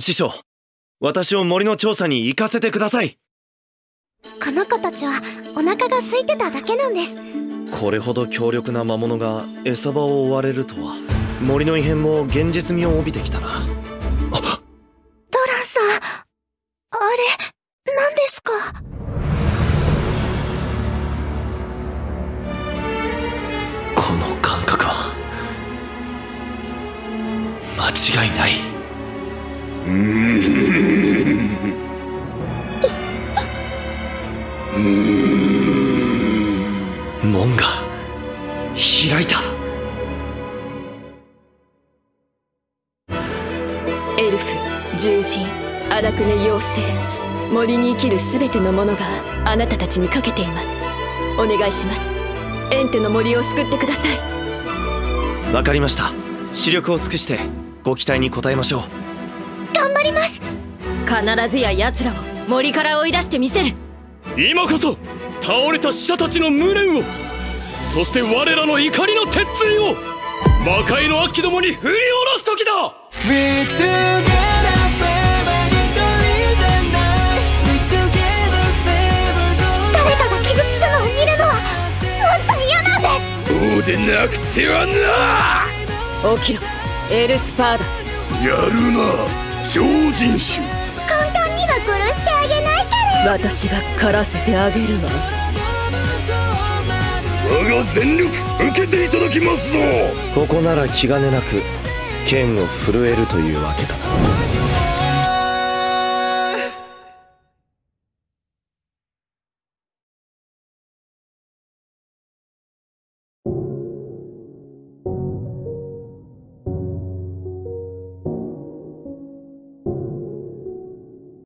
師匠、私を森の調査に行かせてください。この子たちはお腹が空いてただけなんです。これほど強力な魔物が餌場を追われるとは。森の異変も現実味を帯びてきたな。あっ、ドランさん、あれ何ですか？この感覚は間違いない。門が開いた。エルフ、獣人、荒くね妖精、森に生きるすべてのものがあなたたちにかけています。お願いします。エンテの森を救ってください。わかりました。視力を尽くしてご期待に応えましょう。頑張ります。必ずや奴らを森から追い出してみせる。今こそ倒れた死者たちの無念を、そして我らの怒りの鉄槌を魔界の悪鬼どもに振り下ろす時だ。誰かが傷つくのを見るのは本当に嫌なんです。そうでなくてはな。起きろ、エルスパーダ。やるな、超人種。簡単には殺してあげないから。私が狩らせてあげるわ。我が全力受けていただきますぞ。ここなら気兼ねなく剣を震えるというわけだな。